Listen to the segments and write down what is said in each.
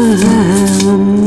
I don't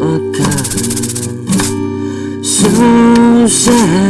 a car. So sad.